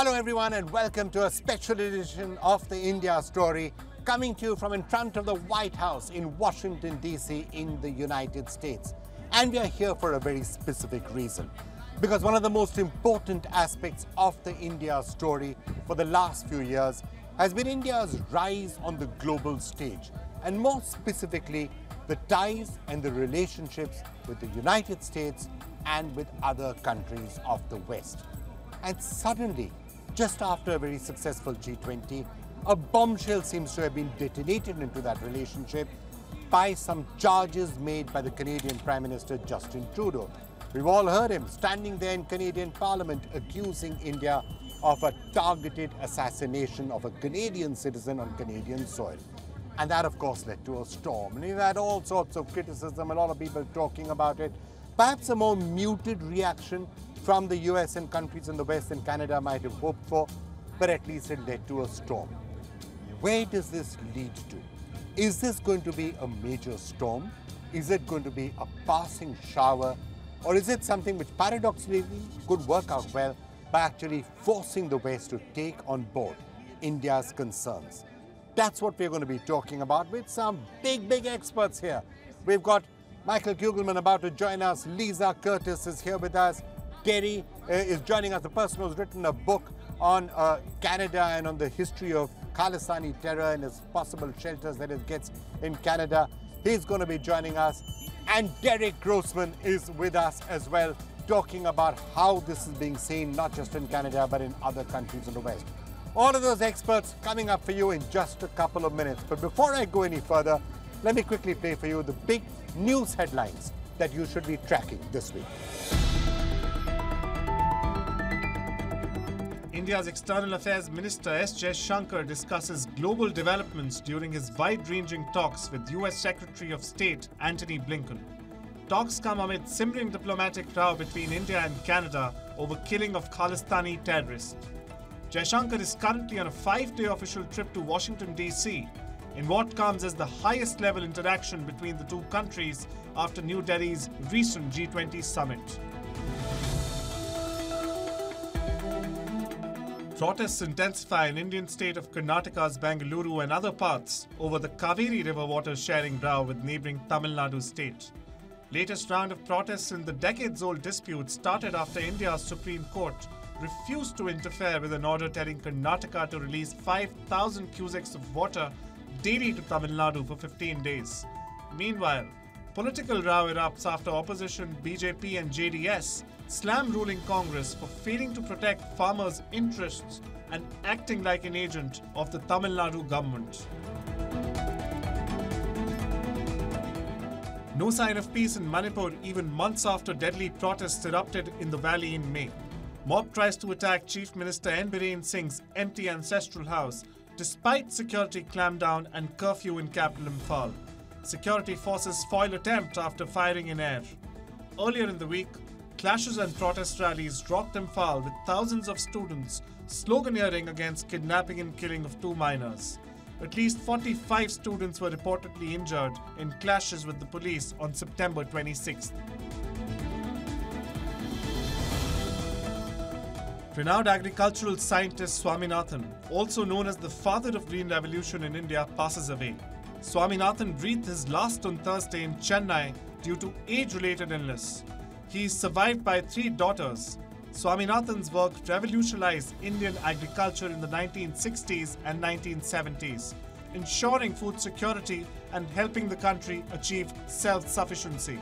Hello everyone and welcome to a special edition of the India Story, coming to you from in front of the White House in Washington DC in the United States. And we are here for a very specific reason, because one of the most important aspects of the India story for the last few years has been India's rise on the global stage, and more specifically the ties and the relationships with the United States and with other countries of the West. And suddenly, just after a very successful G20, a bombshell seems to have been detonated into that relationship by some charges made by the Canadian Prime Minister Justin Trudeau. We've all heard him standing there in Canadian Parliament accusing India of a targeted assassination of a Canadian citizen on Canadian soil. And that, of course, led to a storm. And we've had all sorts of criticism, a lot of people talking about it. Perhaps a more muted reaction from the US and countries in the West and Canada might have hoped for, but at least it led to a storm. Where does this lead to? Is this going to be a major storm? Is it going to be a passing shower? Or is it something which paradoxically could work out well by actually forcing the West to take on board India's concerns? That's what we're going to be talking about with some big experts here. We've got Michael Kugelman about to join us. Lisa Curtis is here with us. Gary is joining us, the person who's written a book on Canada and on the history of Khalistan terror and its possible shelters that it gets in Canada. He's going to be joining us. And Derek Grossman is with us as well, talking about how this is being seen, not just in Canada, but in other countries in the West. All of those experts coming up for you in just a couple of minutes. But before I go any further, let me quickly play for you the big news headlines that you should be tracking this week. India's External Affairs Minister S. Jaishankar discusses global developments during his wide-ranging talks with US Secretary of State Antony Blinken. Talks come amid simmering diplomatic row between India and Canada over killing of Khalistani terrorists. Jaishankar is currently on a five-day official trip to Washington DC in what comes as the highest-level interaction between the two countries after New Delhi's recent G20 summit. Protests intensify in Indian state of Karnataka's Bengaluru and other parts over the Kaveri River water sharing row with neighbouring Tamil Nadu state. Latest round of protests in the decades-old dispute started after India's Supreme Court refused to interfere with an order telling Karnataka to release 5,000 cusacks of water daily to Tamil Nadu for 15 days. Meanwhile, political row erupts after opposition BJP and JDS slam ruling Congress for failing to protect farmers' interests and acting like an agent of the Tamil Nadu government. No sign of peace in Manipur even months after deadly protests erupted in the valley in May. Mob tries to attack Chief Minister N. Biren Singh's empty ancestral house despite security clampdown and curfew in capital Imphal. Security forces foil attempt after firing in air. Earlier in the week, clashes and protest rallies rocked Imphal with thousands of students sloganeering against kidnapping and killing of two minors. At least 45 students were reportedly injured in clashes with the police on September 26th. Renowned agricultural scientist Swaminathan, also known as the father of Green Revolution in India, passes away. Swaminathan breathed his last on Thursday in Chennai due to age-related illness. He is survived by three daughters. Swaminathan's work revolutionized Indian agriculture in the 1960s and 1970s, ensuring food security and helping the country achieve self-sufficiency.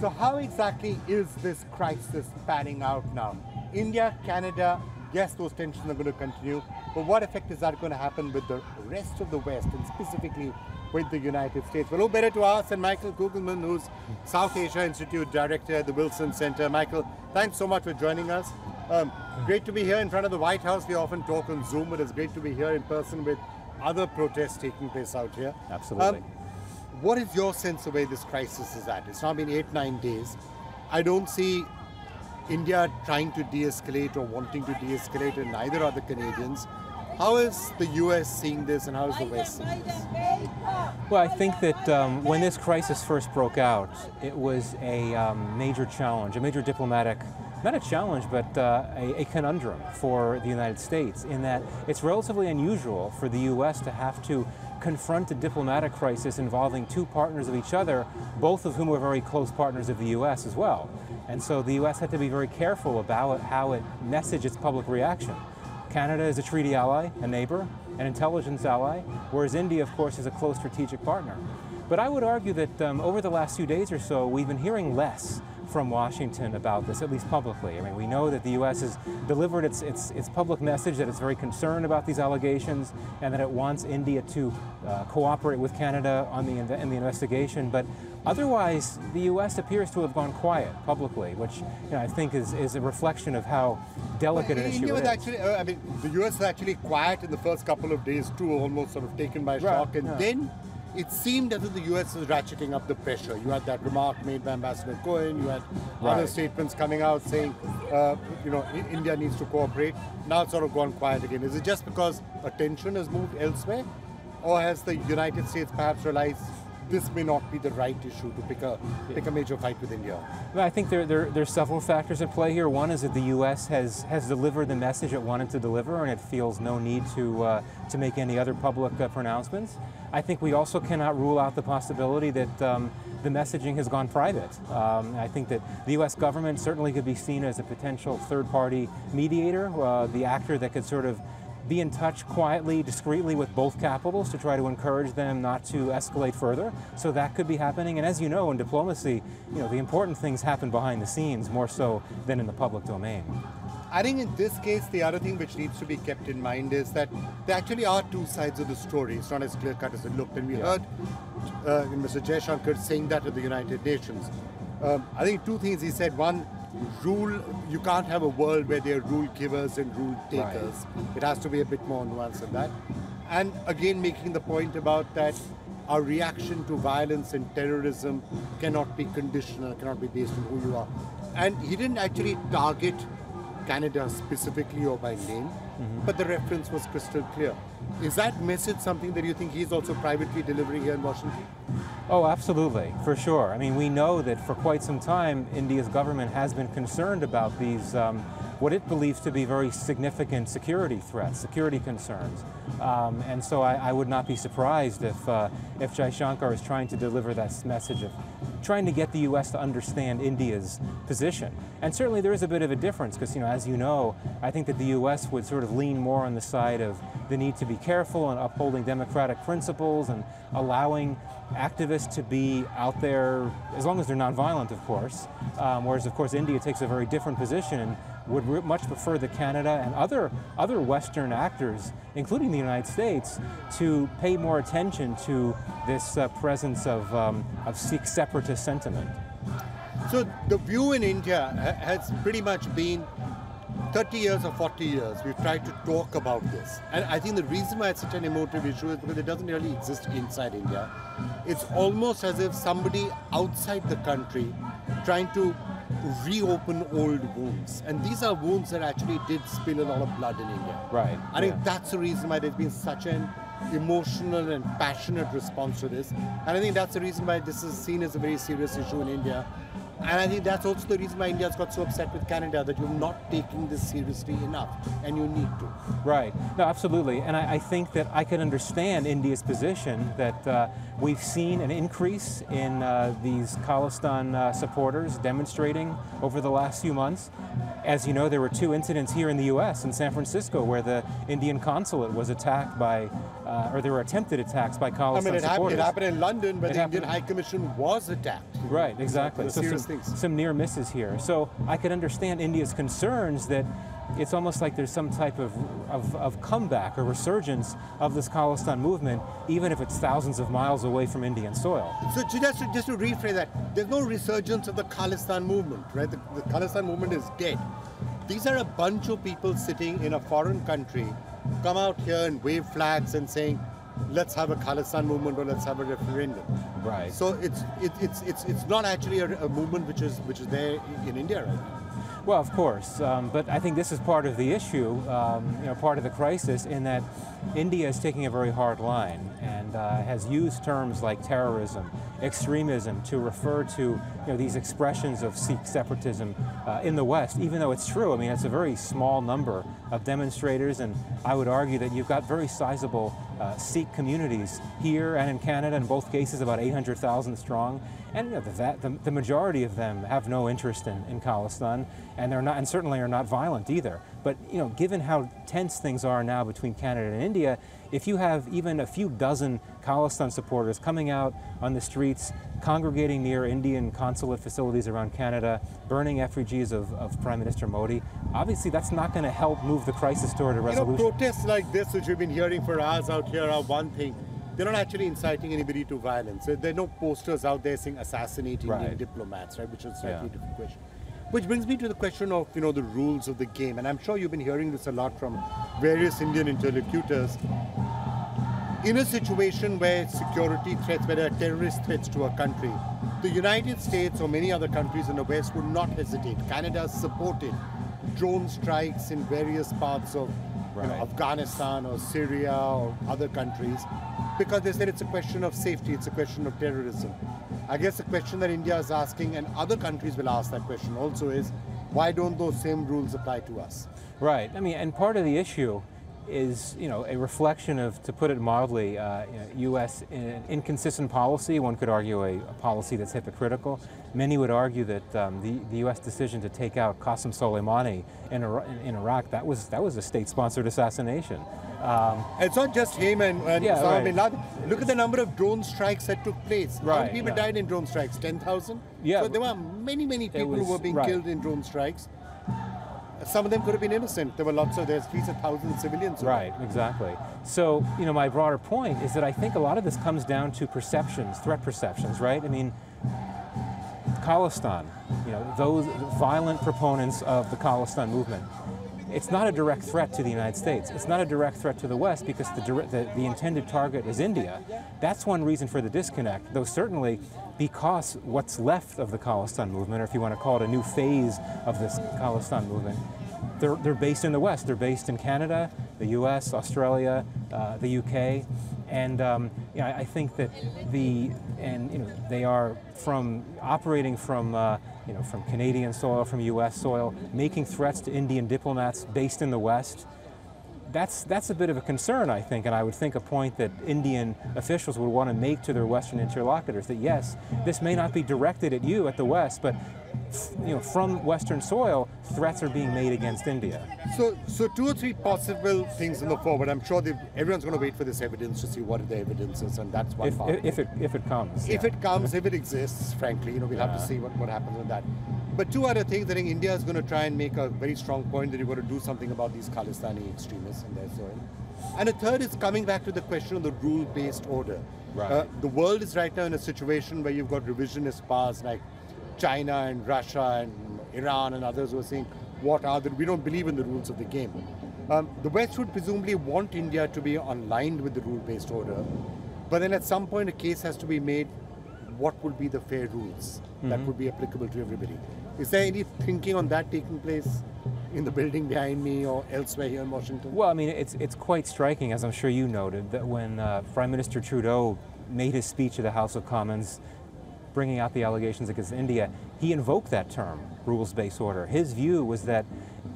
So how exactly is this crisis panning out now? India, Canada, yes, those tensions are going to continue, but what effect is that going to happen with the rest of the West and specifically with the United States? Well, who better to ask than Michael Kugelman, who's South Asia Institute Director at the Wilson Center. Michael, thanks so much for joining us. Great to be here in front of the White House. We often talk on Zoom, but it's great to be here in person with other protests taking place out here. Absolutely. What is your sense of where this crisis is at? It's now been 8-9 days. I don't see India trying to de-escalate or wanting to de-escalate, and neither are the Canadians. How is the U.S. seeing this, and how is the West seeing this? Well, I think that when this crisis first broke out, it was a major challenge, a major diplomatic, not a challenge, but a conundrum for the United States, in that it's relatively unusual for the U.S. to have to confront a diplomatic crisis involving two partners of each other, both of whom were very close partners of the U.S. as well. And so the U.S. had to be very careful about how it messaged its public reaction. Canada is a treaty ally, a neighbor, an intelligence ally, whereas India, of course, is a close strategic partner. But I would argue that over the last few days or so, we've been hearing less from Washington about this, at least publicly. I mean, we know that the U.S. has delivered its public message that it's very concerned about these allegations and that it wants India to cooperate with Canada on in the investigation. But otherwise, the U.S. appears to have gone quiet publicly, which I think is a reflection of how delicate an issue it is. The U.S. was actually quiet in the first couple of days too, almost sort of taken by shock, and then it seemed as if the U.S. was ratcheting up the pressure. You had that remark made by Ambassador Cohen. You had other statements coming out saying, India needs to cooperate. Now it's sort of gone quiet again. Is it just because attention has moved elsewhere? Or has the United States perhaps realized this may not be the right issue to pick a major fight with India? Well, I think there's several factors at play here. One is that the U.S. has delivered the message it wanted to deliver, and it feels no need to make any other public pronouncements. I think we also cannot rule out the possibility that the messaging has gone private. I think that the U.S. government certainly could be seen as a potential third-party mediator, the actor that could sort of be in touch quietly, discreetly with both capitals to try to encourage them not to escalate further. So that could be happening. And as you know, in diplomacy, the important things happen behind the scenes more so than in the public domain. I think in this case, the other thing which needs to be kept in mind is that there actually are two sides of the story. It's not as clear-cut as it looked. And we heard Mr. Jaishankar saying that at the United Nations. I think two things he said. One, you can't have a world where there are rule givers and rule takers. Right. It has to be a bit more nuanced than that. And again, making the point about that our reaction to violence and terrorism cannot be conditional, cannot be based on who you are. And he didn't actually target Canada specifically or by name, but the reference was crystal clear. Is that message something that you think he's also privately delivering here in Washington? Oh, absolutely, for sure. I mean, we know that for quite some time, India's government has been concerned about these, what it believes to be very significant security threats, security concerns. And so I would not be surprised if Jaishankar is trying to deliver that message of trying to get the U.S. to understand India's position. And certainly there is a bit of a difference because, as you know, I think that the U.S. would sort of lean more on the side of the need to be careful and upholding democratic principles and allowing activists to be out there, as long as they're nonviolent, of course. Whereas, of course, India takes a very different position and would much prefer that Canada and other Western actors, including the United States, to pay more attention to this presence of Sikh separatist sentiment. So the view in India has pretty much been 30 years or 40 years, we've tried to talk about this. And I think the reason why it's such an emotive issue is because it doesn't really exist inside India. It's almost as if somebody outside the country trying to reopen old wounds. And these are wounds that actually did spill a lot of blood in India. Right. I think that's the reason why there's been such an emotional and passionate response to this. And I think that's the reason why this is seen as a very serious issue in India. And I think that's also the reason why India's got so upset with Canada, that you're not taking this seriously enough, and you need to. Right. No, absolutely. And I think that I can understand India's position that we've seen an increase in these Khalistan supporters demonstrating over the last few months. As you know, there were two incidents here in the U.S., in San Francisco, where the Indian consulate was attacked by, or there were attempted attacks by Khalistan supporters. It happened in London, but the Indian High Commission was attacked. Right, exactly. Some near misses here. So I could understand India's concerns that it's almost like there's some type of comeback or resurgence of this Khalistan movement, even if it's thousands of miles away from Indian soil. So just to rephrase that, there's no resurgence of the Khalistan movement, right? The Khalistan movement is dead. These are a bunch of people sitting in a foreign country, come out here and wave flags and saying, let's have a Khalistan movement or let's have a referendum. Right. So it's not actually a movement which is there in India right now. Well, of course, but I think this is part of the issue, part of the crisis, in that India is taking a very hard line and has used terms like terrorism, extremism, to refer to these expressions of Sikh separatism in the West, even though it's true. I mean, it's a very small number of demonstrators, and I would argue that you've got very sizable Sikh communities here and in Canada, in both cases about 800,000 strong, and the majority of them have no interest in Khalistan, and they're not, and certainly are not violent either. But given how tense things are now between Canada and India, if you have even a few dozen Khalistan supporters coming out on the streets, congregating near Indian consulate facilities around Canada, burning effigies of Prime Minister Modi, obviously that's not going to help move the crisis toward a resolution. Protests like this, which we've been hearing for hours out here, are one thing. They're not actually inciting anybody to violence. There are no posters out there saying assassinate Indian diplomats, right? Which is a slightly different question. Which brings me to the question of, the rules of the game. And I'm sure you've been hearing this a lot from various Indian interlocutors. In a situation where security threats, where there are terrorist threats to a country, the United States or many other countries in the West would not hesitate. Canada supported drone strikes in various parts of Afghanistan or Syria or other countries, because they said it's a question of safety, it's a question of terrorism. I guess the question that India is asking, and other countries will ask that question also, is why don't those same rules apply to us? Right. I mean, and part of the issue is, a reflection of, to put it mildly, U.S. inconsistent policy. One could argue a policy that's hypocritical. Many would argue that the U.S. decision to take out Qasem Soleimani in Iraq, that was a state-sponsored assassination. It's not just him and Osama bin Laden. Look at the number of drone strikes that took place. How many people died in drone strikes? 10,000? Yeah. So there were many people who were being killed in drone strikes. Some of them could have been innocent. There were there's at least 1,000 civilians. Right, exactly. So, my broader point is that I think a lot of this comes down to perceptions, threat perceptions, right? I mean, Khalistan, those violent proponents of the Khalistan movement, it's not a direct threat to the United States. It's not a direct threat to the West, because the intended target is India. That's one reason for the disconnect, though certainly because what's left of the Khalistan movement, or if you want to call it a new phase of this Khalistan movement, they're based in the West. They're based in Canada, the US, Australia, the UK. And I think that they are operating from from Canadian soil, from U.S. soil, making threats to Indian diplomats based in the West. That's a bit of a concern, I think, and I would think a point that Indian officials would want to make to their Western interlocutors, that yes, this may not be directed at you, at the West, but from Western soil, threats are being made against India. So two or three possible things in the forward. I'm sure everyone's going to wait for this evidence to see what the evidence is, and that's one part. If it comes. If it comes, if it exists, frankly, we'll have to see what happens on that. But two other things. I think India is going to try and make a very strong point that you've got to do something about these Khalistani extremists and their soil. And a third is coming back to the question of the rule-based order. Right. The world is right now in a situation where you've got revisionist powers like China and Russia and Iran and others who are saying, we don't believe in the rules of the game. The West would presumably want India to be aligned with the rule-based order, but then at some point a case has to be made, what would be the fair rules that would be applicable to everybody? Is there any thinking on that taking place in the building behind me or elsewhere here in Washington? Well, I mean, it's quite striking, as I'm sure you noted, that when Prime Minister Trudeau made his speech at the House of Commons bringing out the allegations against India, he invoked that term, rules-based order. His view was that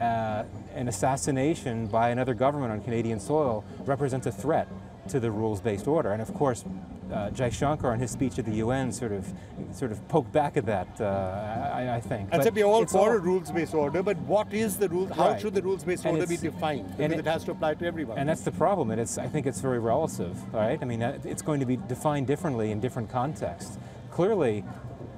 an assassination by another government on Canadian soil represents a threat to the rules-based order. And of course, Jaishankar in his speech at the UN sort of poked back at that, I think. And so we're all for a rules-based order, but what is the rules? How should the rules-based order be defined? Because it has to apply to everyone. And that's the problem. And I think it's very relative, right? I mean, it's going to be defined differently in different contexts. Clearly,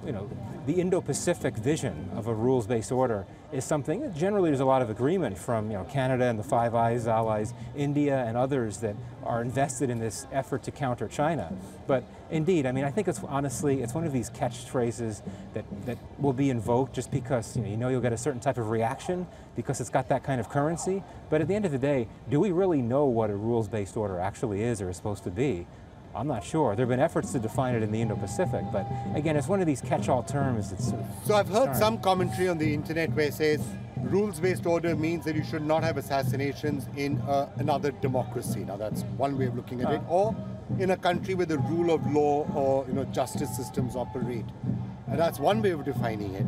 the Indo-Pacific vision of a rules-based order is something that generally there's a lot of agreement from Canada and the Five Eyes allies, India and others that are invested in this effort to counter China. But indeed, I mean, I think it's one of these catchphrases that will be invoked just because you'll get a certain type of reaction because it's got that kind of currency. But at the end of the day, do we really know what a rules-based order actually is or is supposed to be? I'm not sure. There have been efforts to define it in the Indo-Pacific, but again, it's one of these catch-all terms. It's sort of so I've heard some commentary on the internet where it says rules-based order means that you should not have assassinations in another democracy. Now, that's one way of looking at it. Or in a country where the rule of law or justice systems operate. And that's one way of defining it.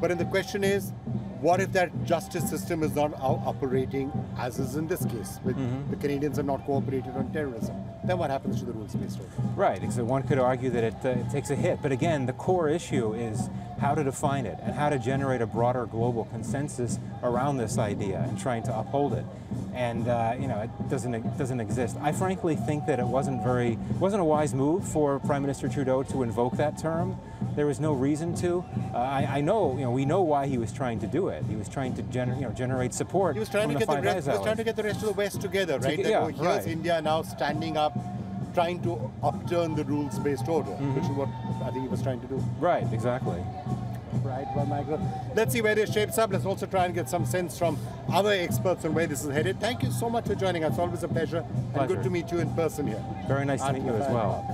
But then the question is, what if that justice system is not operating, as is in this case, with the Canadians have not cooperated on terrorism? Then what happens to the rules-based order? Right, so one could argue that it takes a hit. But again, the core issue is how to define it and how to generate a broader global consensus around this idea and trying to uphold it. And it doesn't exist. I frankly think that it wasn't a wise move for Prime Minister Trudeau to invoke that term. There was no reason to. I know, we know why he was trying to do it. He was trying to generate support. He was trying to get the rest. He was trying to get the rest of the West together, right? Here's India now standing up, trying to upturn the rules-based order, which is what I think he was trying to do. Right, exactly. Right, well, Michael, let's see where this shapes up. Let's also try and get some sense from other experts on where this is headed. Thank you so much for joining us. Always a pleasure, and good to meet you in person here. Very nice to meet you as well.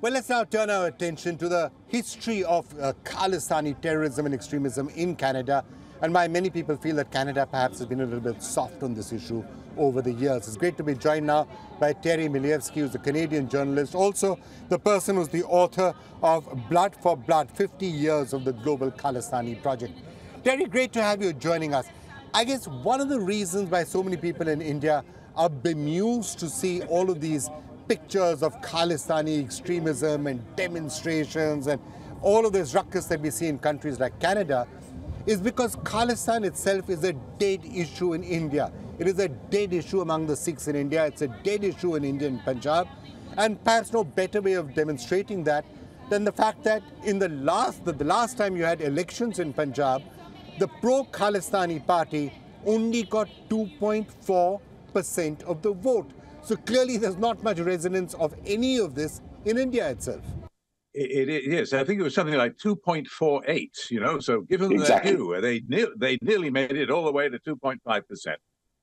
Well, let's now turn our attention to the history of Khalistani terrorism and extremism in Canada. And why many people feel that Canada perhaps has been a little bit soft on this issue over the years. It's great to be joined now by Terry Milievsky, who's a Canadian journalist, also the person who's the author of Blood for Blood, 50 Years of the Global Khalistani Project. Terry, great to have you joining us. I guess one of the reasons why so many people in India are bemused to see all of these pictures of Khalistani extremism and demonstrations and all of this ruckus that we see in countries like Canada is because Khalistan itself is a dead issue in India. It is a dead issue among the Sikhs in India. It's a dead issue in India and Punjab. And perhaps no better way of demonstrating that than the fact that in the last time you had elections in Punjab, the pro-Khalistani party only got 2.4% of the vote. So clearly there's not much resonance of any of this in India itself. It is. I think it was something like 2.48, so given their due, they nearly made it all the way to 2.5%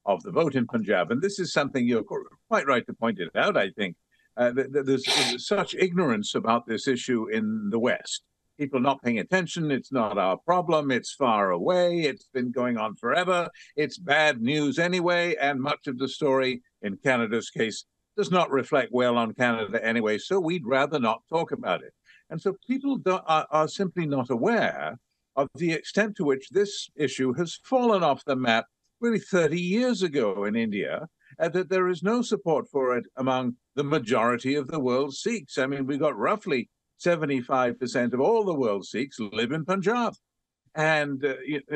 of the vote in Punjab. And this is something you're quite right to point it out, I think. There's such ignorance about this issue in the West. People not paying attention. It's not our problem. It's far away. It's been going on forever. It's bad news anyway. And much of the story in Canada's case does not reflect well on Canada anyway. So we'd rather not talk about it. And so people are simply not aware of the extent to which this issue has fallen off the map really 30 years ago in India, and that there is no support for it among the majority of the world's Sikhs. I mean, we've got roughly 75% of all the world's Sikhs live in Punjab. And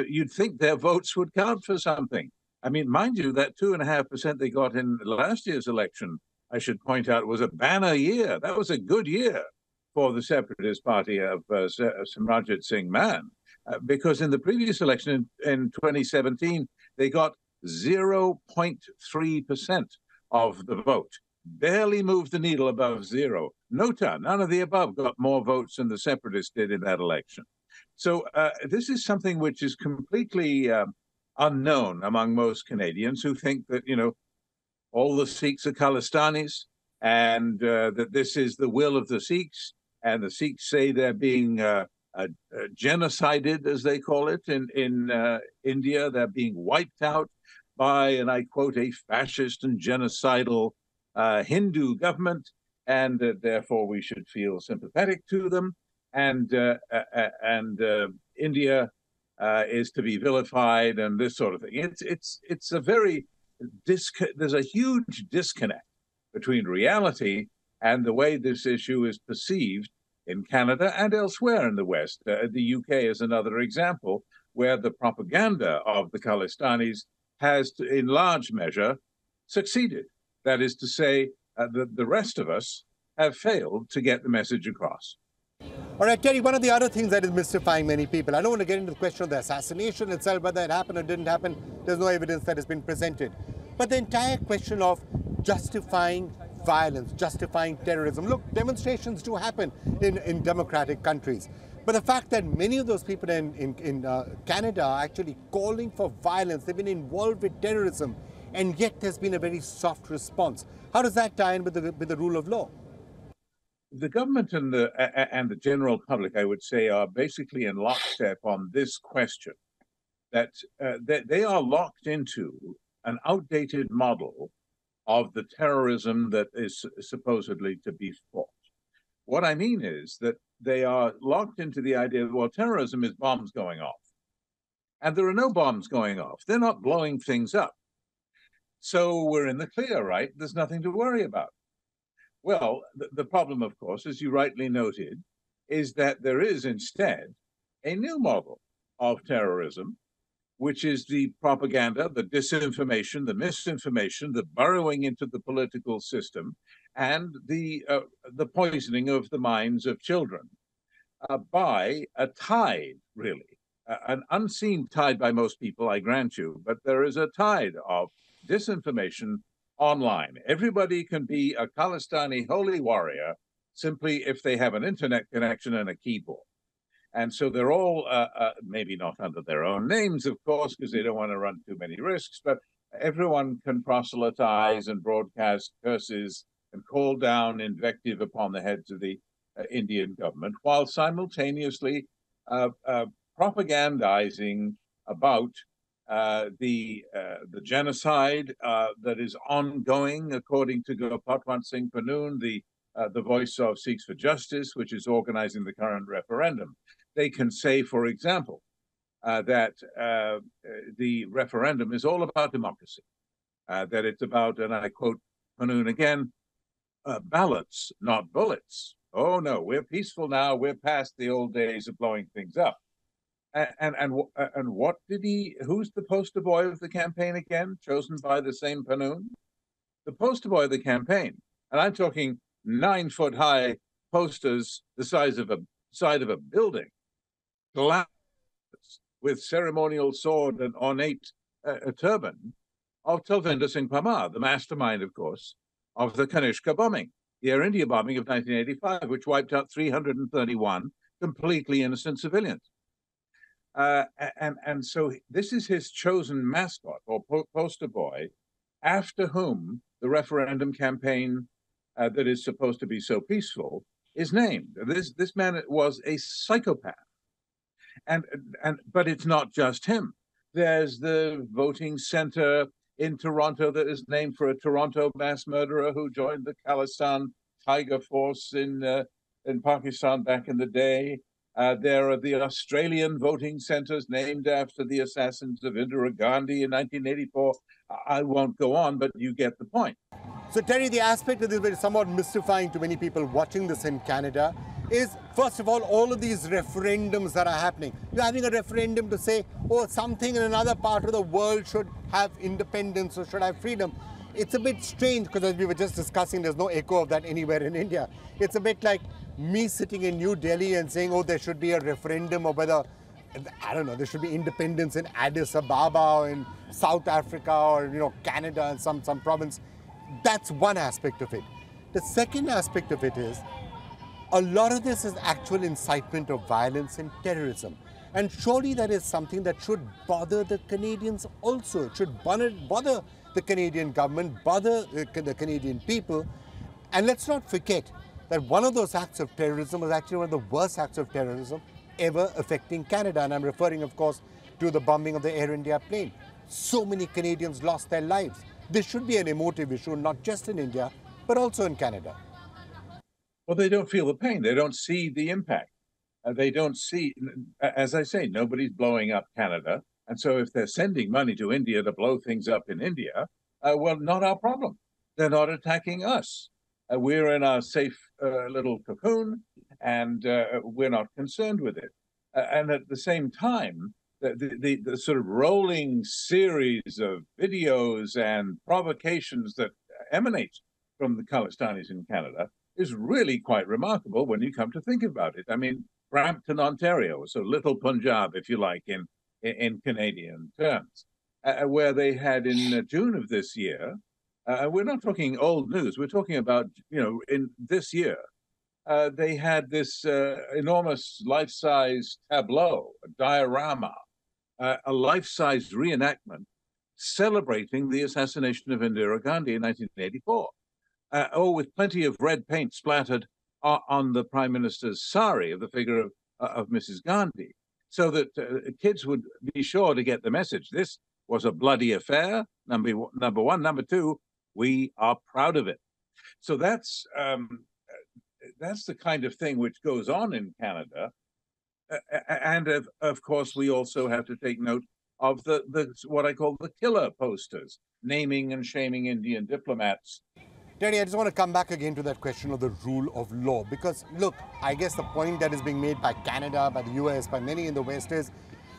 you'd think their votes would count for something. I mean, mind you, that 2.5% they got in last year's election, I should point out, was a banner year. That was a good year for the separatist party of Simranjit Singh Mann, because in the previous election in 2017, they got 0.3% of the vote, barely moved the needle above zero. Nota, none of the above, got more votes than the separatists did in that election. So this is something which is completely unknown among most Canadians, who think that, all the Sikhs are Khalistanis and that this is the will of the Sikhs. And the Sikhs say they're being genocided, as they call it, in India. They're being wiped out by, and I quote, a fascist and genocidal Hindu government, and therefore we should feel sympathetic to them. And India is to be vilified and this sort of thing. It's a very there's a huge disconnect between reality and the way this issue is perceived in Canada and elsewhere in the West. The UK is another example where the propaganda of the Khalistanis has, in large measure, succeeded. That is to say, that the rest of us have failed to get the message across. All right, Terry, one of the other things that is mystifying many people, I don't want to get into the question of the assassination itself, whether it happened or didn't happen, there's no evidence that has been presented. But the entire question of justifying violence, justifying terrorism. Look, demonstrations do happen in democratic countries. But the fact that many of those people in Canada are actually calling for violence, they've been involved with terrorism, and yet there's been a very soft response. How does that tie in with the rule of law? The government and the general public, I would say, are basically in lockstep on this question, that they are locked into an outdated model of the terrorism that is supposedly to be fought. What I mean is that they are locked into the idea that, well, terrorism is bombs going off. And there are no bombs going off. They're not blowing things up. So we're in the clear, right? There's nothing to worry about. Well, the problem, of course, as you rightly noted, is that there is instead a new model of terrorism, which is the propaganda, the disinformation, the misinformation, the burrowing into the political system, and the poisoning of the minds of children by a tide, really, an unseen tide by most people, I grant you, but there is a tide of disinformation online. Everybody can be a Khalistani holy warrior simply if they have an internet connection and a keyboard. And so they're all, maybe not under their own names, of course, because they don't want to run too many risks, but everyone can proselytize and broadcast curses and call down invective upon the heads of the Indian government, while simultaneously propagandizing about the genocide that is ongoing, according to Gopalwant Singh Panoon, the voice of Sikhs for Justice, which is organizing the current referendum. They can say, for example, that the referendum is all about democracy, that it's about, and I quote Panoon again, ballots, not bullets. Oh, no, we're peaceful now. We're past the old days of blowing things up. And what did he, who's the poster boy of the campaign again, chosen by the same Panoon? The poster boy of the campaign. And I'm talking 9-foot high posters the size of a building, glass with ceremonial sword and ornate a turban of Talwinder Singh Parmar, the mastermind, of course, of the Kanishka bombing, the Air India bombing of 1985, which wiped out 331 completely innocent civilians. And so this is his chosen mascot or poster boy, after whom the referendum campaign that is supposed to be so peaceful is named. This man was a psychopath, and but it's not just him. There's the voting center in Toronto that is named for a Toronto mass murderer who joined the Khalistan Tiger Force in Pakistan back in the day. There are the Australian voting centres named after the assassins of Indira Gandhi in 1984. I won't go on, but you get the point. So, Terry, the aspect of this that is somewhat mystifying to many people watching this in Canada is, first of all of these referendums that are happening. You're having a referendum to say, oh, something in another part of the world should have independence or should have freedom. It's a bit strange because, as we were just discussing, there's no echo of that anywhere in India. It's a bit like me sitting in New Delhi and saying, oh, there should be a referendum or whether, I don't know, there should be independence in Addis Ababa or in South Africa or, you know, Canada and some province. That's one aspect of it. The second aspect of it is a lot of this is actual incitement of violence and terrorism. And surely that is something that should bother the Canadians also. It should bother the Canadian government, bother the Canadian people. And let's not forget that one of those acts of terrorism was actually one of the worst acts of terrorism ever affecting Canada. And I'm referring, of course, to the bombing of the Air India plane. So many Canadians lost their lives. This should be an emotive issue, not just in India, but also in Canada. Well, they don't feel the pain. They don't see the impact. They don't see, as I say, nobody's blowing up Canada. And so if they're sending money to India to blow things up in India, well, not our problem. They're not attacking us. We're in our safe little cocoon, and we're not concerned with it. And at the same time, the sort of rolling series of videos and provocations that emanate from the Khalistanis in Canada is really quite remarkable when you come to think about it. I mean, Brampton, Ontario, so little Punjab, if you like, in Canadian terms, where they had in June of this year, we're not talking old news. We're talking about, you know, in this year, they had this enormous life-size tableau, a diorama, a life-size reenactment celebrating the assassination of Indira Gandhi in 1984, all with plenty of red paint splattered on the Prime Minister's sari of the figure of Mrs. Gandhi, so that kids would be sure to get the message. This was a bloody affair, number one. Number two, we are proud of it. So that's the kind of thing which goes on in Canada. And of course, we also have to take note of the what I call the killer posters, naming and shaming Indian diplomats. Teddy, I just want to come back again to that question of the rule of law, because, look, I guess the point that is being made by Canada, by the US, by many in the West is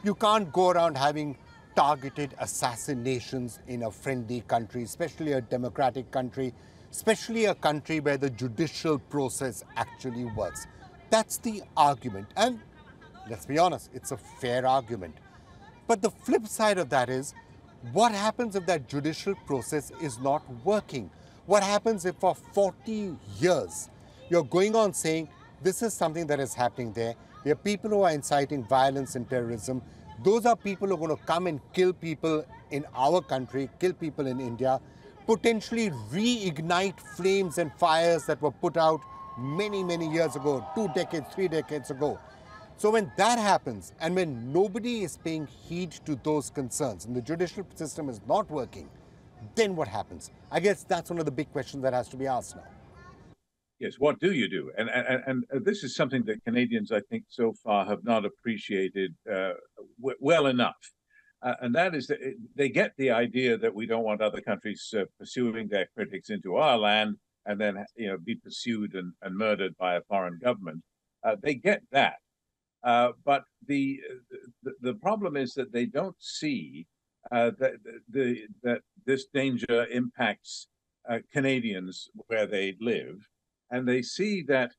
you can't go around having targeted assassinations in a friendly country, especially a democratic country, especially a country where the judicial process actually works. That's the argument. And let's be honest, it's a fair argument. But the flip side of that is, what happens if that judicial process is not working? What happens if for 40 years you're going on saying, this is something that is happening there. There are people who are inciting violence and terrorism. Those are people who are going to come and kill people in our country, kill people in India, potentially reignite flames and fires that were put out many, many years ago, 2 decades, 3 decades ago. So when that happens, and when nobody is paying heed to those concerns, and the judicial system is not working, then what happens? I guess that's one of the big questions that has to be asked now. Yes, what do you do? And this is something that Canadians, I think, so far have not appreciated well enough. And that is that they get the idea that we don't want other countries pursuing their critics into our land and then, you know, be pursued and murdered by a foreign government. They get that. But the problem is that they don't see that this danger impacts Canadians where they live, and they see that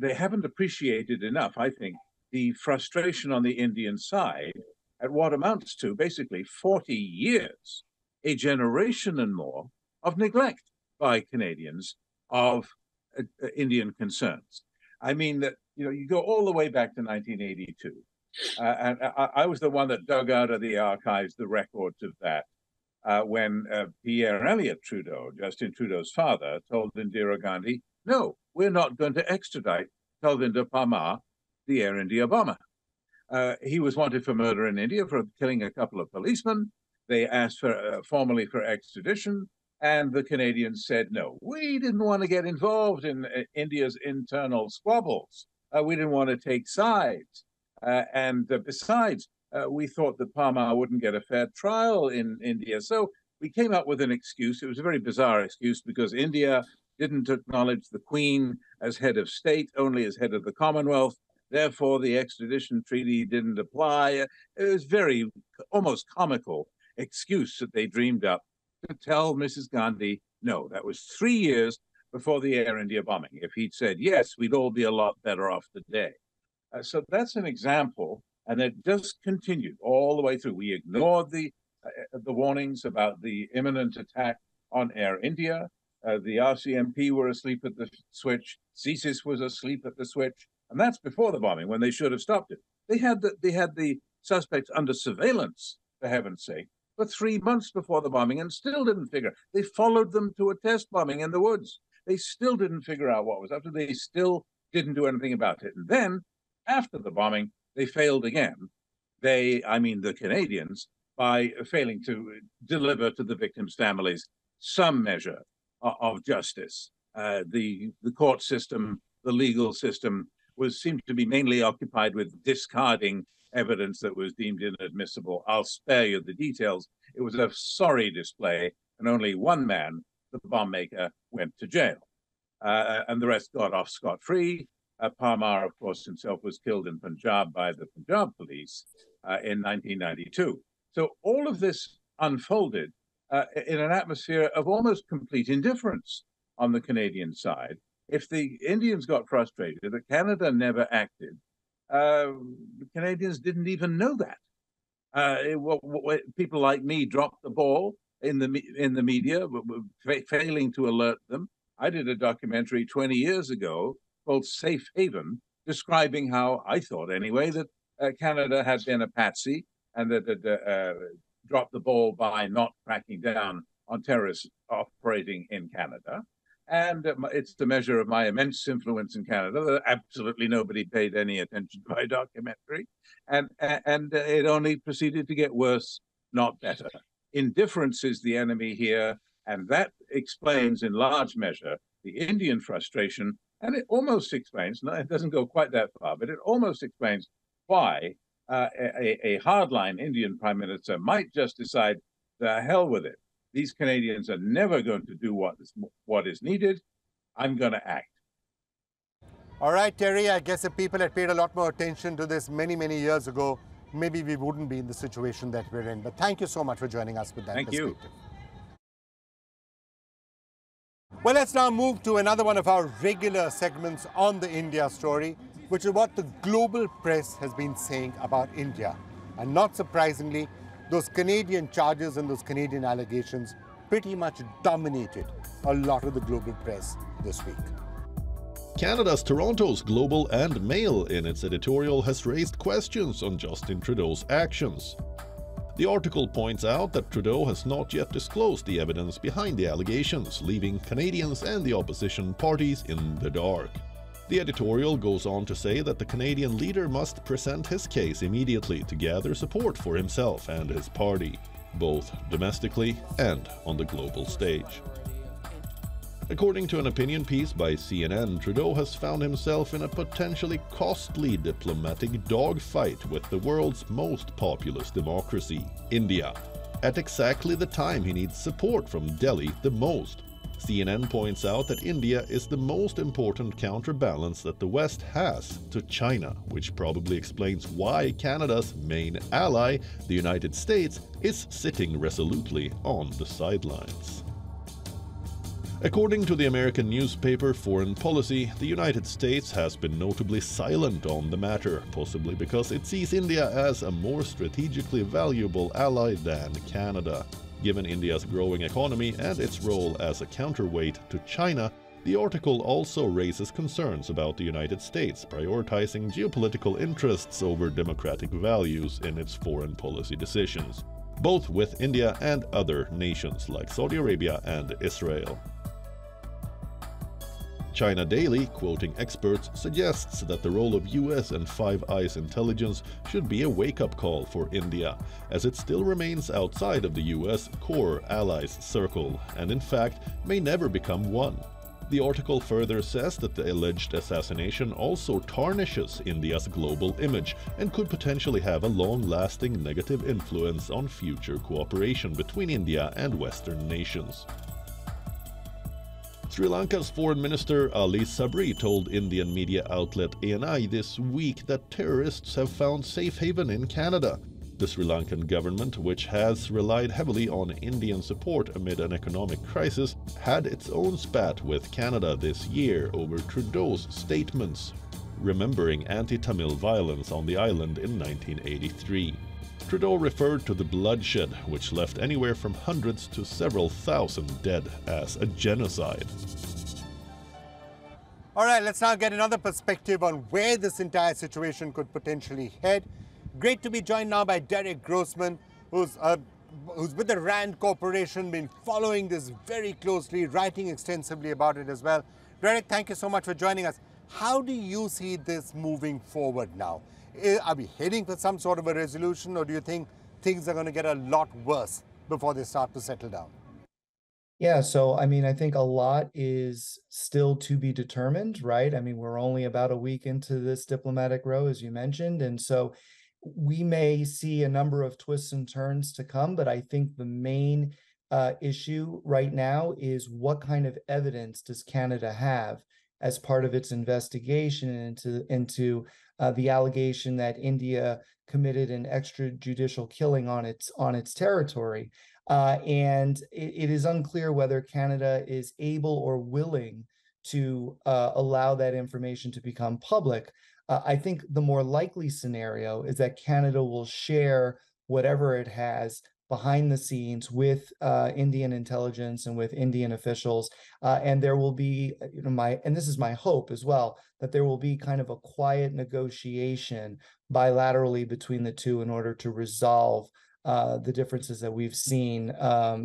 they haven't appreciated enough, I think, the frustration on the Indian side at what amounts to basically 40 years, a generation and more, of neglect by Canadians of Indian concerns. I mean that, you know, you go all the way back to 1982. And I was the one that dug out of the archives the records of that when Pierre Elliott Trudeau, Justin Trudeau's father, told Indira Gandhi, no, we're not going to extradite Talwinder Parmar, the Air India bomber. He was wanted for murder in India for killing a couple of policemen. They asked for formally for extradition, and the Canadians said no. We didn't want to get involved in India's internal squabbles. We didn't want to take sides. Besides, we thought that Parmar wouldn't get a fair trial in India. So we came up with an excuse. It was a very bizarre excuse because India didn't acknowledge the Queen as head of state, only as head of the Commonwealth. Therefore, the extradition treaty didn't apply. It was very almost comical excuse that they dreamed up to tell Mrs. Gandhi no. That was 3 years before the Air India bombing. If he'd said yes, we'd all be a lot better off today. So that's an example, and it just continued all the way through. We ignored the warnings about the imminent attack on Air India. The RCMP were asleep at the switch. CSIS was asleep at the switch, and that's before the bombing, when they should have stopped it. They had the suspects under surveillance, for heaven's sake, for 3 months before the bombing, and still didn't figure. They followed them to a test bombing in the woods. They still didn't figure out what was after. They still didn't do anything about it, and then, after the bombing, they failed again. They, I mean the Canadians, by failing to deliver to the victims' families some measure of justice. The court system, the legal system, seemed to be mainly occupied with discarding evidence that was deemed inadmissible. I'll spare you the details. It was a sorry display, and only one man, the bomb maker, went to jail. And the rest got off scot-free. Parmar, of course, himself was killed in Punjab by the Punjab police in 1992. So all of this unfolded in an atmosphere of almost complete indifference on the Canadian side. If the Indians got frustrated that Canada never acted, the Canadians didn't even know that. People like me dropped the ball in the media, failing to alert them. I did a documentary 20 years ago called Safe Haven, describing how, I thought anyway, that Canada had been a patsy and that dropped the ball by not cracking down on terrorists operating in Canada. And it's the measure of my immense influence in Canada that absolutely nobody paid any attention to my documentary. And it only proceeded to get worse, not better. Indifference is the enemy here. And that explains in large measure the Indian frustration. And it almost explains, no, it doesn't go quite that far, but it almost explains why a hardline Indian prime minister might just decide, the hell with it. These Canadians are never going to do what is needed. I'm going to act. All right, Terry, I guess if people had paid a lot more attention to this many, many years ago, maybe we wouldn't be in the situation that we're in. But thank you so much for joining us with that perspective. Thank you. Well, let's now move to another one of our regular segments on the India story, which is what the global press has been saying about India. And not surprisingly, those Canadian charges and those Canadian allegations pretty much dominated a lot of the global press this week. Canada's Toronto's Global and Mail in its editorial has raised questions on Justin Trudeau's actions. The article points out that Trudeau has not yet disclosed the evidence behind the allegations, leaving Canadians and the opposition parties in the dark. The editorial goes on to say that the Canadian leader must present his case immediately to gather support for himself and his party, both domestically and on the global stage. According to an opinion piece by CNN, Trudeau has found himself in a potentially costly diplomatic dogfight with the world's most populous democracy, India, at exactly the time he needs support from Delhi the most. CNN points out that India is the most important counterbalance that the West has to China, which probably explains why Canada's main ally, the United States, is sitting resolutely on the sidelines. According to the American newspaper Foreign Policy, the United States has been notably silent on the matter, possibly because it sees India as a more strategically valuable ally than Canada. Given India's growing economy and its role as a counterweight to China, the article also raises concerns about the United States prioritizing geopolitical interests over democratic values in its foreign policy decisions, both with India and other nations like Saudi Arabia and Israel. China Daily, quoting experts, suggests that the role of US and Five Eyes intelligence should be a wake-up call for India, as it still remains outside of the US core allies circle and, in fact, may never become one. The article further says that the alleged assassination also tarnishes India's global image and could potentially have a long-lasting negative influence on future cooperation between India and Western nations. Sri Lanka's Foreign Minister Ali Sabri told Indian media outlet ANI this week that terrorists have found safe haven in Canada. The Sri Lankan government, which has relied heavily on Indian support amid an economic crisis, had its own spat with Canada this year over Trudeau's statements, remembering anti-Tamil violence on the island in 1983. Trudeau referred to the bloodshed, which left anywhere from hundreds to several thousand dead, as a genocide. All right, let's now get another perspective on where this entire situation could potentially head. Great to be joined now by Derek Grossman, who's with the RAND Corporation, been following this very closely, writing extensively about it as well. Derek, thank you so much for joining us. How do you see this moving forward now? Are we heading for some sort of a resolution, or do you think things are going to get a lot worse before they start to settle down? Yeah, so I mean, I think a lot is still to be determined, right? I mean, we're only about a week into this diplomatic row, as you mentioned, and so we may see a number of twists and turns to come, but I think the main issue right now is what kind of evidence does Canada have as part of its investigation into the allegation that India committed an extrajudicial killing on its territory, and it is unclear whether Canada is able or willing to allow that information to become public. I think the more likely scenario is that Canada will share whatever it has behind the scenes with Indian intelligence and with Indian officials, and there will be, you know, this is my hope as well, that there will be kind of a quiet negotiation bilaterally between the two in order to resolve the differences that we've seen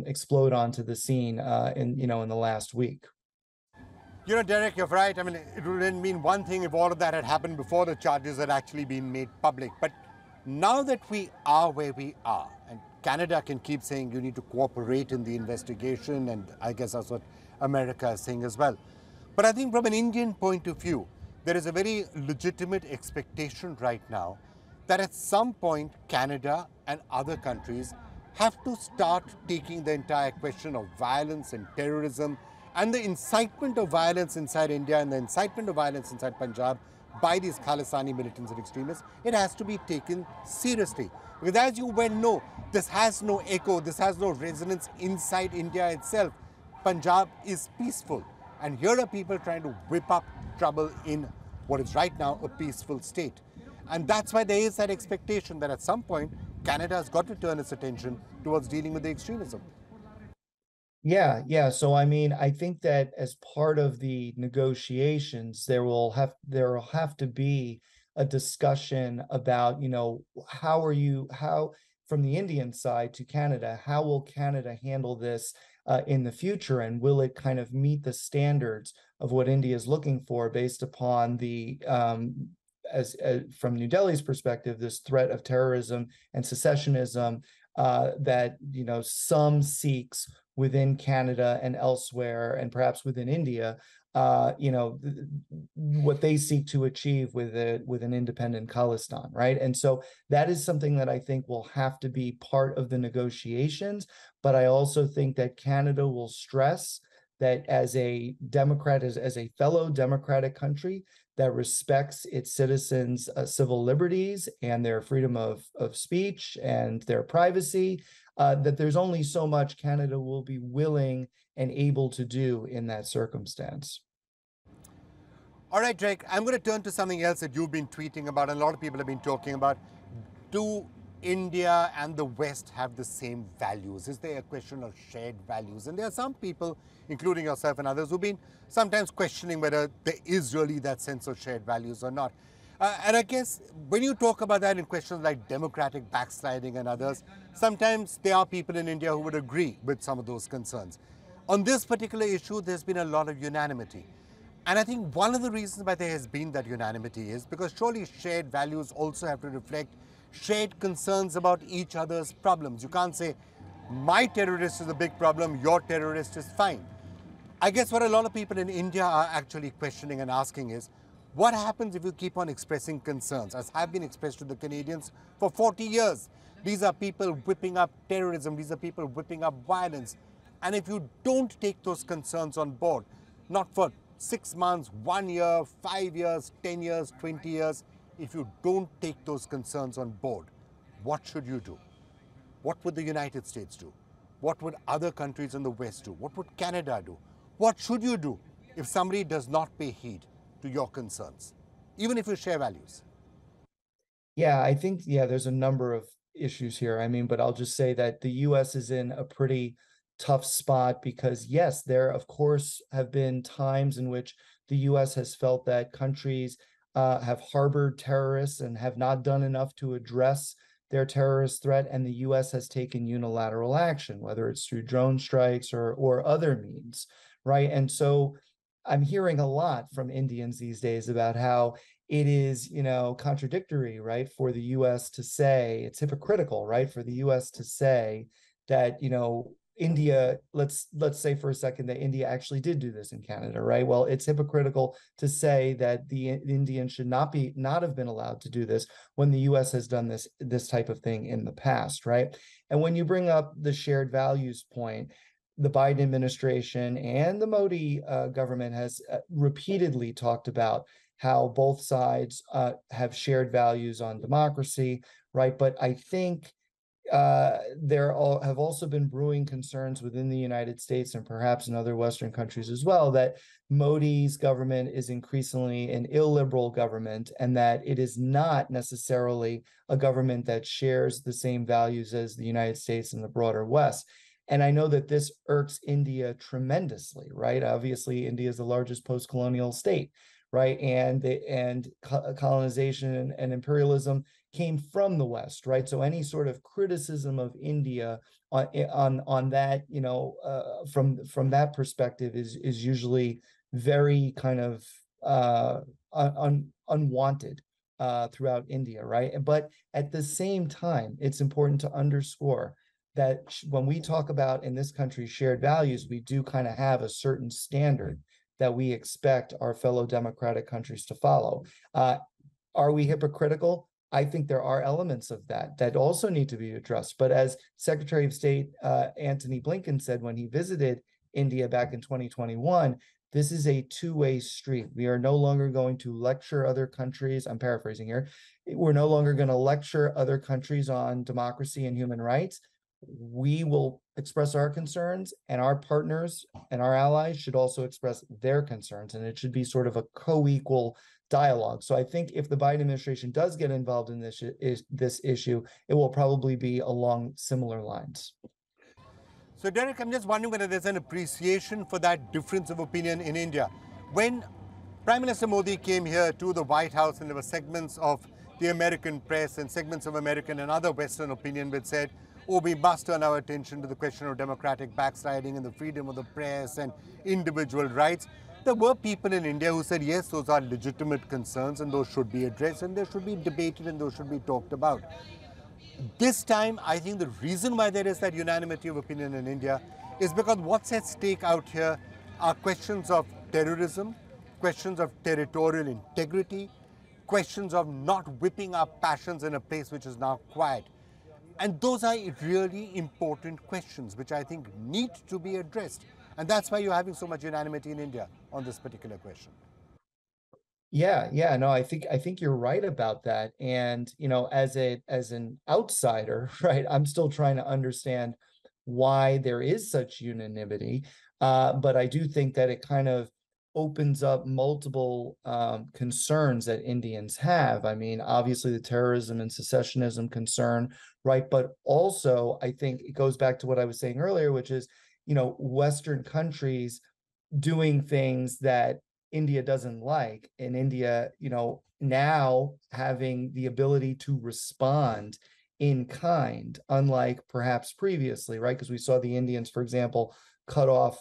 explode onto the scene in the last week. You know, Derek, you're right. I mean, it wouldn't mean one thing if all of that had happened before the charges had actually been made public. But now that we are where we are, and Canada can keep saying you need to cooperate in the investigation, and I guess that's what America is saying as well. But I think from an Indian point of view, there is a very legitimate expectation right now that at some point Canada and other countries have to start taking the entire question of violence and terrorism and the incitement of violence inside India and the incitement of violence inside Punjab by these Khalistani militants and extremists. It has to be taken seriously. Because as you well know, this has no echo, this has no resonance inside India itself. Punjab is peaceful. And here are people trying to whip up trouble in what is right now a peaceful state. And that's why there is that expectation that at some point, Canada has got to turn its attention towards dealing with the extremism. Yeah. So, I mean, I think that as part of the negotiations, there will have to be a discussion about, how from the Indian side to Canada, how will Canada handle this in the future? And will it kind of meet the standards of what India is looking for based upon the, from New Delhi's perspective, this threat of terrorism and secessionism that, some Sikhs within Canada and elsewhere, and perhaps within India, what they seek to achieve with an independent Khalistan, right? And so that is something that I think will have to be part of the negotiations. But I also think that Canada will stress that as a democrat, as a fellow democratic country that respects its citizens' civil liberties and their freedom of speech and their privacy, that there's only so much Canada will be willing and able to do in that circumstance. All right, Drake, I'm going to turn to something else that you've been tweeting about and a lot of people have been talking about. Do India and the West have the same values? Is there a question of shared values? And there are some people, including yourself and others, who've been sometimes questioning whether there is really that sense of shared values or not. And I guess when you talk about that in questions like democratic backsliding and others, sometimes there are people in India who would agree with some of those concerns. On this particular issue, there's been a lot of unanimity. And I think one of the reasons why there has been that unanimity is because surely shared values also have to reflect shared concerns about each other's problems. You can't say, my terrorist is a big problem, your terrorist is fine. I guess what a lot of people in India are actually questioning and asking is, what happens if you keep on expressing concerns, as have been expressed to the Canadians for 40 years? These are people whipping up terrorism, these are people whipping up violence. And if you don't take those concerns on board, not for 6 months, 1 year, 5 years, 10 years, 20 years, if you don't take those concerns on board, what should you do? What would the United States do? What would other countries in the West do? What would Canada do? What should you do if somebody does not pay heed to your concerns, even if you share values? Yeah, I think, there's a number of issues here. I mean, but I'll just say that the U.S. is in a pretty tough spot because, yes, there, of course, have been times in which the U.S. has felt that countries have harbored terrorists and have not done enough to address their terrorist threat, and the U.S. has taken unilateral action, whether it's through drone strikes or other means, right? And so I'm hearing a lot from Indians these days about how it is, contradictory, right, for the U.S. to say, it's hypocritical, right, for the U.S. to say that, India, let's say for a second that India actually did do this in Canada, right? Well, it's hypocritical to say that the Indians should not have been allowed to do this when the U.S. has done this type of thing in the past, right? And when you bring up the shared values point, the Biden administration and the Modi government has repeatedly talked about how both sides have shared values on democracy, right? But I think have also been brewing concerns within the United States and perhaps in other Western countries as well that Modi's government is increasingly an illiberal government and that it is not necessarily a government that shares the same values as the United States and the broader West. And I know that this irks India tremendously, right? Obviously, India is the largest post-colonial state, right? And colonization and imperialism came from the West, right? So any sort of criticism of India on that, you know, from that perspective is usually very kind of unwanted throughout India, right? But at the same time, it's important to underscore that when we talk about in this country shared values, we do kind of have a certain standard that we expect our fellow democratic countries to follow. Are we hypocritical? I think there are elements of that that also need to be addressed. But as Secretary of State Antony Blinken said when he visited India back in 2021, this is a two-way street. We are no longer going to lecture other countries. I'm paraphrasing here. We're no longer going to lecture other countries on democracy and human rights. We will express our concerns, and our partners and our allies should also express their concerns, and it should be sort of a co-equal dialogue. So I think if the Biden administration does get involved in this issue, it will probably be along similar lines. So, Derek, I'm just wondering whether there's an appreciation for that difference of opinion in India. When Prime Minister Modi came here to the White House, and there were segments of the American press and segments of American and other Western opinion which said, oh, we must turn our attention to the question of democratic backsliding and the freedom of the press and individual rights. There were people in India who said, yes, those are legitimate concerns and those should be addressed and they should be debated and those should be talked about. This time, I think the reason why there is that unanimity of opinion in India is because what's at stake out here are questions of terrorism, questions of territorial integrity, questions of not whipping up passions in a place which is now quiet. And those are really important questions which I think need to be addressed. And that's why you're having so much unanimity in India on this particular question. Yeah, no, I think you're right about that. And, you know, as an outsider, right, I'm still trying to understand why there is such unanimity. But I do think that it kind of opens up multiple concerns that Indians have. I mean, obviously the terrorism and secessionism concern, right? But also, I think it goes back to what I was saying earlier, which is, you know, Western countries doing things that India doesn't like, and India, you know, now having the ability to respond in kind, unlike perhaps previously, right? Because we saw the Indians, for example, cut off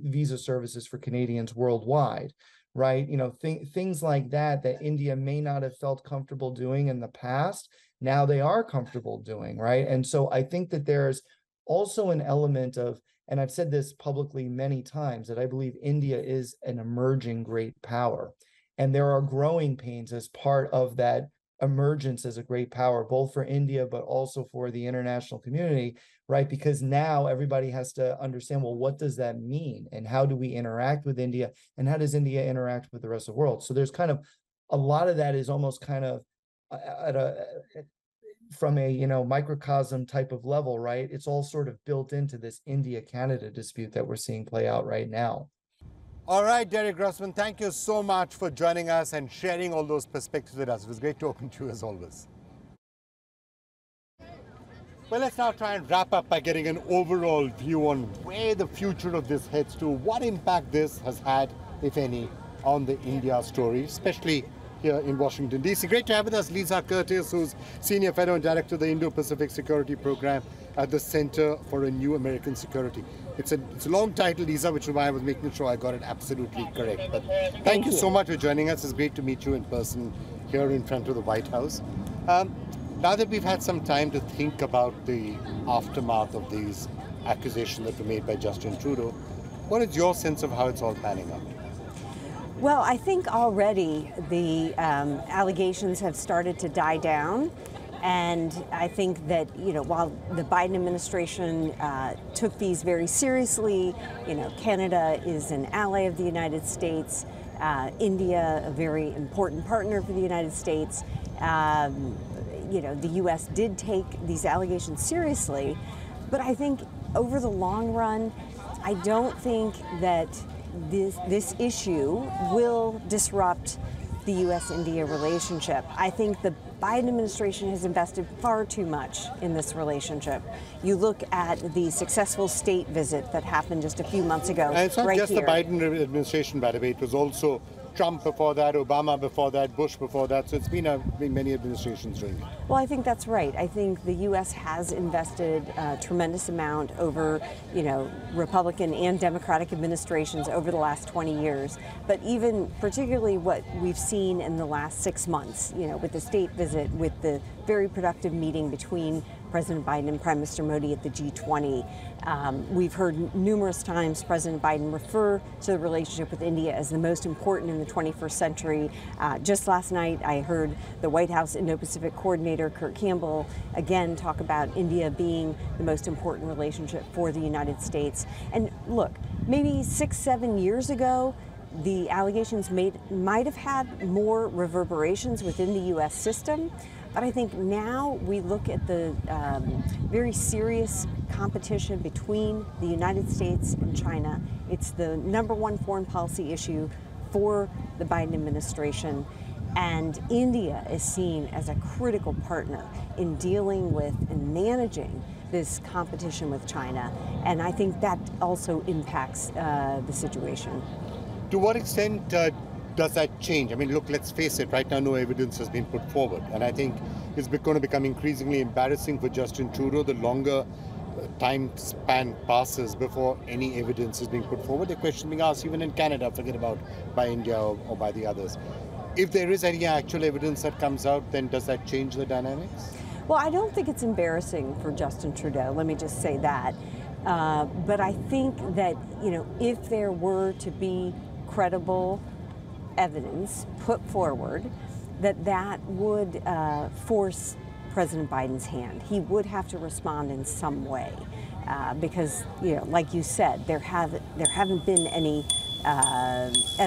visa services for Canadians worldwide, right? You know, things like that India may not have felt comfortable doing in the past, now they are comfortable doing, right? And so I think that there's also an element of, and I've said this publicly many times, that I believe India is an emerging great power. And there are growing pains as part of that emergence as a great power, both for India, but also for the international community, right? Because now everybody has to understand, well, what does that mean? And how do we interact with India? And how does India interact with the rest of the world? So there's kind of a lot of that is almost kind of from a, you know, microcosm type of level, right? It's all sort of built into this India-Canada dispute that we're seeing play out right now. All right, Derek Grossman, thank you so much for joining us and sharing all those perspectives with us. It was great talking to you as always. Well, let's now try and wrap up by getting an overall view on where the future of this heads to, what impact this has had, if any, on the India story, especially here in Washington, D.C. Great to have with us Lisa Curtis, who's Senior Fellow and Director of the Indo-Pacific Security Program at the Center for a New American Security. It's a long title, Lisa, which is why I was making sure I got it absolutely correct. But thank you so much for joining us. It's great to meet you in person here in front of the White House. Now that we've had some time to think about the aftermath of these accusations that were made by Justin Trudeau, what is your sense of how it's all panning out? Well, I think already the allegations have started to die down. And I think that, you know, while the Biden administration took these very seriously, you know, Canada is an ally of the United States, India, a very important partner for the United States. You know, the U.S. did take these allegations seriously. But I think over the long run, I don't think that this issue will disrupt the U.S.-India relationship. I think the Biden administration has invested far too much in this relationship. You look at the successful state visit that happened just a few months ago. And it's not just the Biden administration, by the way. It was also Trump before that, Obama before that, Bush before that. So it's been many administrations doing it. Well, I think that's right. I think the U.S. has invested a tremendous amount over, Republican and Democratic administrations over the last 20 years. But even particularly what we've seen in the last 6 months, with the state visit, with the very productive meeting between President Biden and Prime Minister Modi at the G20. We've heard numerous times President Biden refer to the relationship with India as the most important in the 21st century. Just last night, I heard the White House Indo-Pacific coordinator, Kurt Campbell, again talk about India being the most important relationship for the United States. And look, maybe 6-7 years ago, the allegations might have had more reverberations within the U.S. system. But I think now we look at the very serious competition between the United States and China. It's the #1 foreign policy issue for the Biden administration. And India is seen as a critical partner in dealing with and managing this competition with China. And I think that also impacts the situation. To what extent does that change? I mean, look, let's face it, right now no evidence has been put forward. And I think it's going to become increasingly embarrassing for Justin Trudeau the longer time span passes before any evidence is being put forward. The question being asked, even in Canada, forget about by India or by the others. If there is any actual evidence that comes out, then does that change the dynamics? Well, I don't think it's embarrassing for Justin Trudeau. Let me just say that. But I think that, if there were to be credible evidence put forward, that would force President Biden's hand. He would have to respond in some way because, like you said, there haven't been any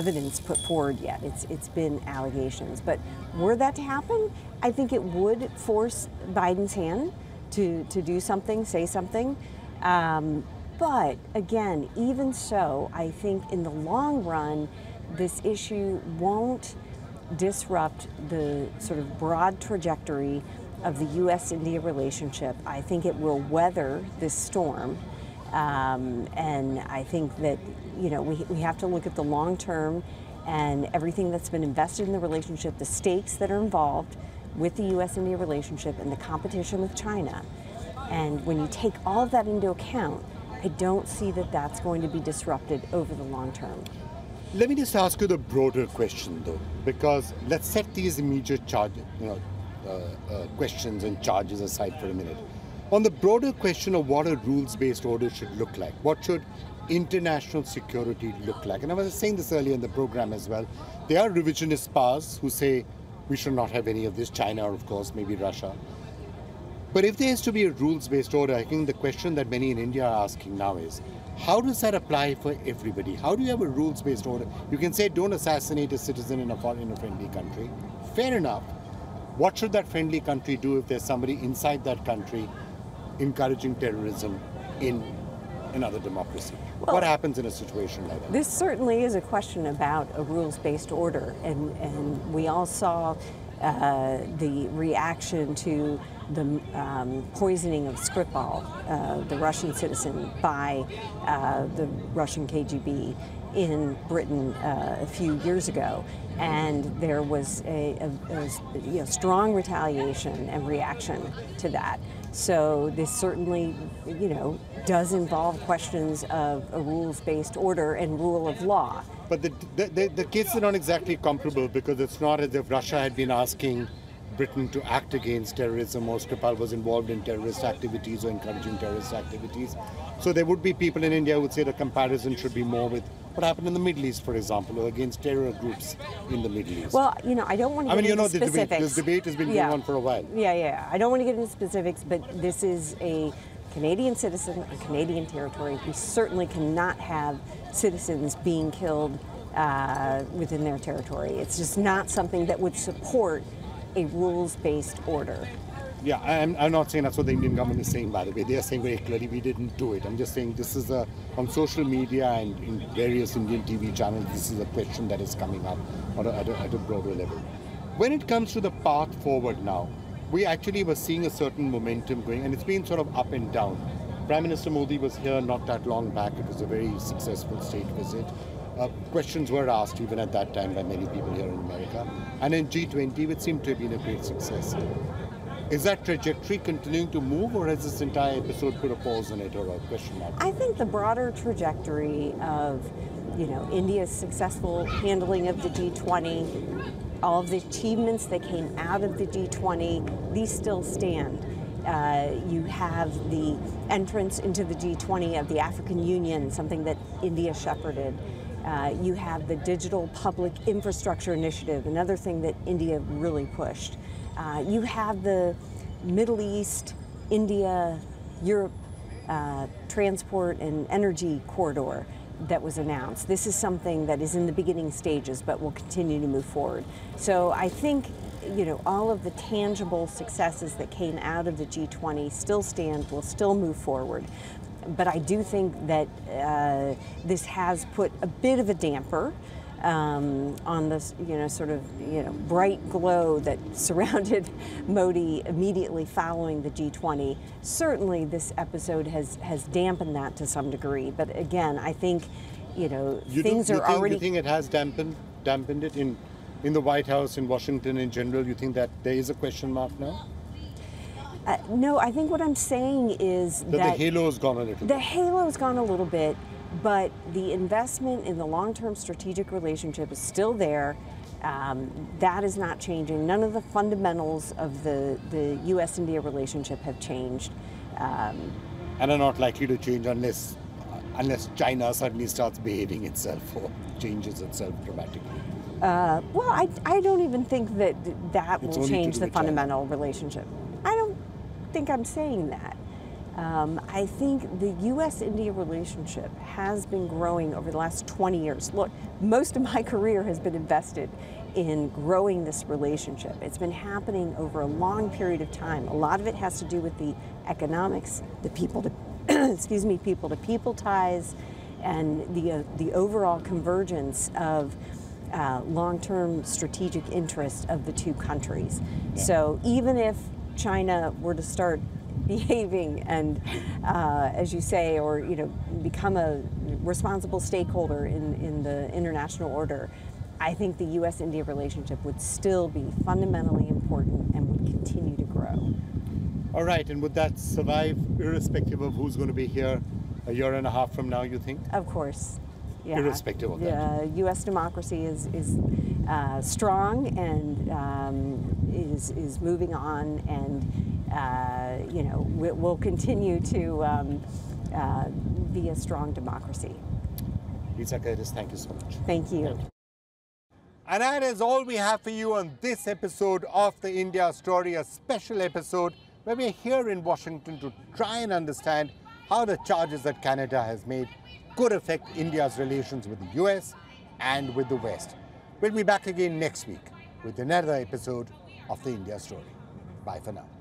evidence put forward yet. It's been allegations. But were that to happen, I think it would force Biden's hand to do something, say something. But again, even so, I think in the long run, this issue won't disrupt the sort of broad trajectory of the U.S.-India relationship. I think it will weather this storm. And I think that, we have to look at the long term and everything that's been invested in the relationship, the stakes that are involved with the U.S.-India relationship and the competition with China. And when you take all of that into account, I don't see that that's going to be disrupted over the long term. Let me just ask you the broader question, though, because let's set these immediate questions and charges aside for a minute. On the broader question of what a rules-based order should look like, what should international security look like? And I was saying this earlier in the program as well. There are revisionist powers who say we should not have any of this, China, of course, maybe Russia. But if there is to be a rules-based order, I think the question that many in India are asking now is, how does that apply for everybody? How do you have a rules-based order? You can say don't assassinate a citizen in a friendly country. Fair enough. What should that friendly country do if there's somebody inside that country encouraging terrorism in another democracy? Well, what happens in a situation like that? This certainly is a question about a rules-based order. And we all saw the reaction to the poisoning of Skripal, the Russian citizen, by the Russian KGB in Britain a few years ago. And there was a strong retaliation and reaction to that. So this certainly, does involve questions of a rules-based order and rule of law. But the cases are not exactly comparable because it's not as if Russia had been asking Britain to act against terrorism, or Skripal was involved in terrorist activities or encouraging terrorist activities. So there would be people in India who would say the comparison should be more with what happened in the Middle East, for example, or against terror groups in the Middle East. Well, I don't want to get into specifics. This debate has been going on for a while. Yeah. I don't want to get into specifics, but this is a Canadian citizen on Canadian territory. We certainly cannot have citizens being killed within their territory. It's just not something that would support a rules-based order. Yeah, I'm not saying that's what the Indian government is saying, by the way. They are saying very clearly we didn't do it. I'm just saying this is on social media and in various Indian TV channels, this is a question that is coming up at a broader level. When it comes to the path forward now, we actually were seeing a certain momentum going, and it's been sort of up and down. Prime Minister Modi was here not that long back. It was a very successful state visit. Questions were asked even at that time by many people here in America. And in G20, which seemed to have been a great success. Is that trajectory continuing to move, or has this entire episode put a pause on it or a question mark? I think the broader trajectory of, you know, India's successful handling of the G20, all of the achievements that came out of the G20, these still stand. You have the entrance into the G20 of the African Union, something that India shepherded. You have the Digital Public Infrastructure Initiative, another thing that India really pushed. You have the Middle East, India, Europe transport and energy corridor that was announced. This is something that is in the beginning stages, but will continue to move forward. So I think, you know, all of the tangible successes that came out of the G20 still stand, will still move forward. But I do think that this has put a bit of a damper on this, you know, sort of, you know, bright glow that surrounded Modi immediately following the G20. Certainly this episode has dampened that to some degree. But again, I think, you know, you think it has dampened it in the White House, in Washington in general? You think that there is a question mark now? No, I think what I'm saying is that the halo's gone a little bit. The halo's gone a little bit, but the investment in the long-term strategic relationship is still there. That is not changing. None of the fundamentals of the U.S.-India relationship have changed. And are not likely to change unless China suddenly starts behaving itself or changes itself dramatically. Well, I don't even think that will change the fundamental relationship. I think I'm saying that. I think the U.S.-India relationship has been growing over the last 20 years. Look, most of my career has been invested in growing this relationship. It's been happening over a long period of time. A lot of it has to do with the economics, the people to, excuse me, people to people ties, and the overall convergence of long-term strategic interests of the two countries. Yeah. So even if China were to start behaving and, as you say, or, you know, become a responsible stakeholder in the international order, I think the U.S.-India relationship would still be fundamentally important and would continue to grow. All right, and would that survive irrespective of who's going to be here a year and a half from now, you think? Of course. Yeah. Irrespective of that. U.S. democracy is strong and is moving on, and you know, we'll continue to be a strong democracy. Lisa Curtis, thank you so much. Thank you. Thank you. And that is all we have for you on this episode of The India Story, a special episode where we're here in Washington to try and understand how the charges that Canada has made could affect India's relations with the US and with the West. We'll be back again next week with another episode of The India Story. Bye for now.